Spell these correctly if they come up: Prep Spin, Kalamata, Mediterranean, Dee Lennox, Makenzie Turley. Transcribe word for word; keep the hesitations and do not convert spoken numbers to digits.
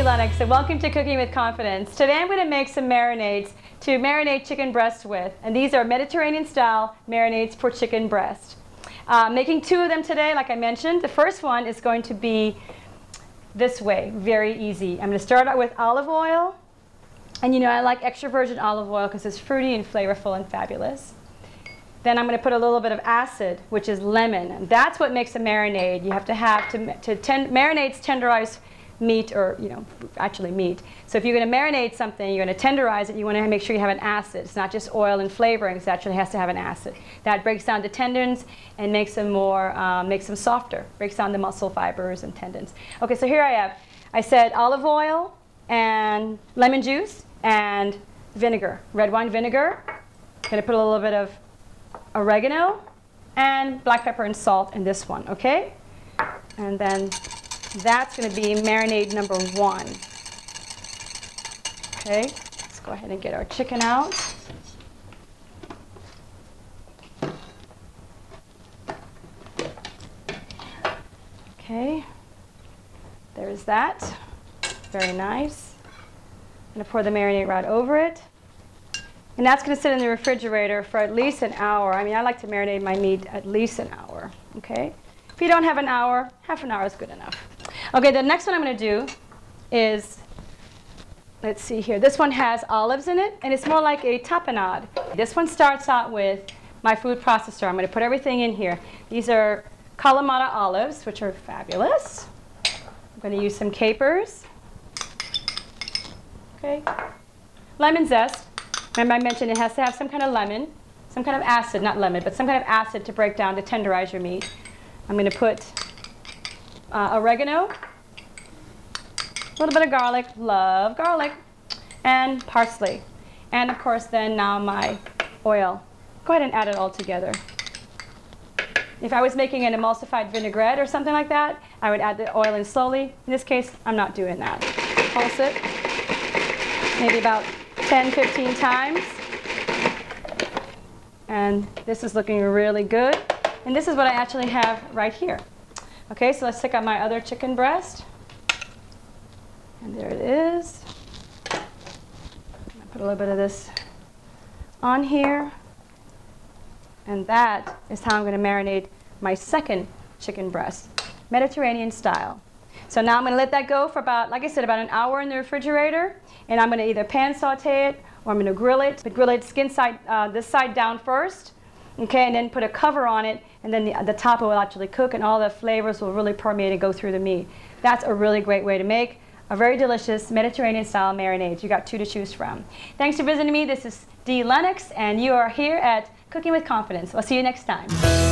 Dee Lennox and welcome to Cooking with Confidence. Today I'm going to make some marinades to marinate chicken breast with, and these are Mediterranean style marinades for chicken breast. Uh, making two of them today, like I mentioned. The first one is going to be this way, very easy. I'm going to start out with olive oil, and you know I like extra virgin olive oil because it's fruity and flavorful and fabulous. Then I'm going to put a little bit of acid, which is lemon, and that's what makes a marinade. You have to have to, to ten, marinades tenderize meat, or you know, actually meat. So if you're going to marinate something, you're going to tenderize it, you want to make sure you have an acid. It's not just oil and flavorings, it actually has to have an acid. That breaks down the tendons and makes them more, um, makes them softer, breaks down the muscle fibers and tendons. Okay, so here I have, I said olive oil and lemon juice and vinegar, red wine vinegar. I'm going to put a little bit of oregano and black pepper and salt in this one, okay? And then that's going to be marinade number one. Okay, let's go ahead and get our chicken out. Okay, there's that. Very nice. I'm going to pour the marinade right over it. And that's going to sit in the refrigerator for at least an hour. I mean, I like to marinate my meat at least an hour, okay? If you don't have an hour, half an hour is good enough. Okay, the next one I'm going to do is, let's see here. This one has olives in it, and it's more like a tapenade. This one starts out with my food processor. I'm going to put everything in here. These are Kalamata olives, which are fabulous. I'm going to use some capers. Okay. Lemon zest. Remember I mentioned it has to have some kind of lemon, some kind of acid, not lemon, but some kind of acid to break down, to tenderize your meat. I'm going to put uh, oregano, a little bit of garlic, love garlic, and parsley. And of course then now my oil. Go ahead and add it all together. If I was making an emulsified vinaigrette or something like that, I would add the oil in slowly. In this case, I'm not doing that. Pulse it, maybe about ten, fifteen times. And this is looking really good. And this is what I actually have right here. Okay, so let's take out my other chicken breast. And there it is. I'm gonna put a little bit of this on here. And that is how I'm gonna marinate my second chicken breast, Mediterranean style. So now I'm gonna let that go for about, like I said, about an hour in the refrigerator. And I'm gonna either pan saute it or I'm gonna grill it. But grill it skin side, uh, this side down first. Okay, and then put a cover on it, and then the, the top will actually cook, and all the flavors will really permeate and go through the meat. That's a really great way to make a very delicious Mediterranean-style marinade. You got two to choose from. Thanks for visiting me. This is Dee Lennox, and you are here at Cooking with Confidence. I'll see you next time.